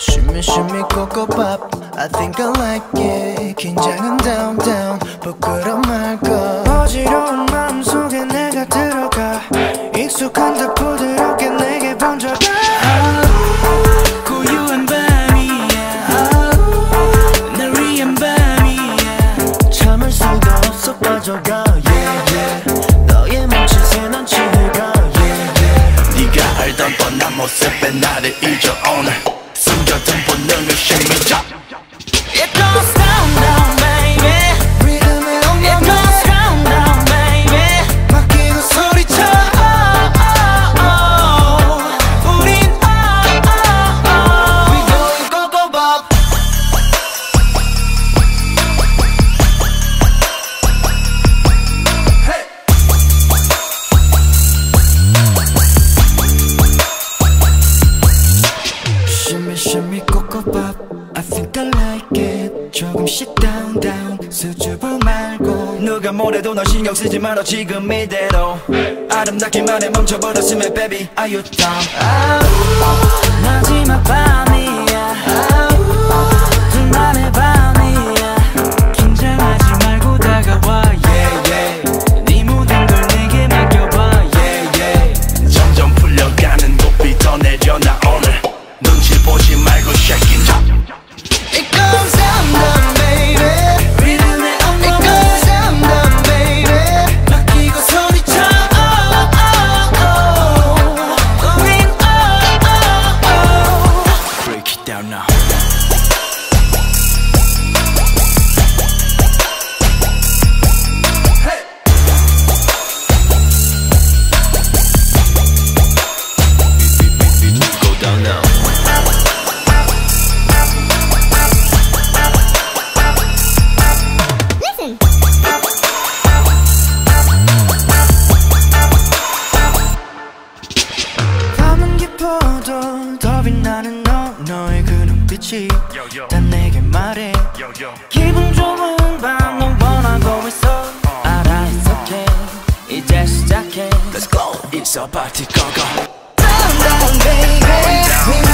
Shimmy, shimmy, coco pop. I think I like it. 긴장은 down, down. 부끄러움 말까. 어지러운 마음 속에 내가 들어가. 익숙한 듯 부드럽게 내게 번져가. 고요한 밤이야. 날 위한 밤이야. 참을 수가 없어 빠져가. Yeah, yeah. 너의 몸짓에 난 취해가. Yeah, yeah. 네가 알던 뻔한 모습에 나를 잊어 오늘. 숨겨둔 본능을 심해져. It goes down, down, baby. Rhythm에 없는 맘. It goes down, down, baby. 맡기고 소리쳐. 우린 We going go go bop. Hey. Shimmy, coco pop. I think I like it. 조금씩 down, down. 수줍어 말고. 누가 뭐래도 널 신경 쓰지 말어 지금 이대로. 아름답기만해 멈춰버렸음에, baby. Are you down? 아우, 마지막 밤이야. 아우, 둘만의 밤이야. 긴장하지 말고 다가와. Yeah, yeah. 네 모든 걸 내게 맡겨봐. Yeah, yeah. 점점 풀려가는 고삐 더 내려 나 오늘. 눈치 보지 말고 shake it up. It goes down, down, baby. Rhythm에 없는 맘. It goes down, down, baby. 맡기고 소리쳐. Win, break it down now. 더 빛나는 너, 너의 그 눈빛이 다 내게 말해. 기분 좋은 밤 넌 원하고 있어. 알아, it's okay. 이제 시작해. Let's go. It's a party, go go. Down, down, baby.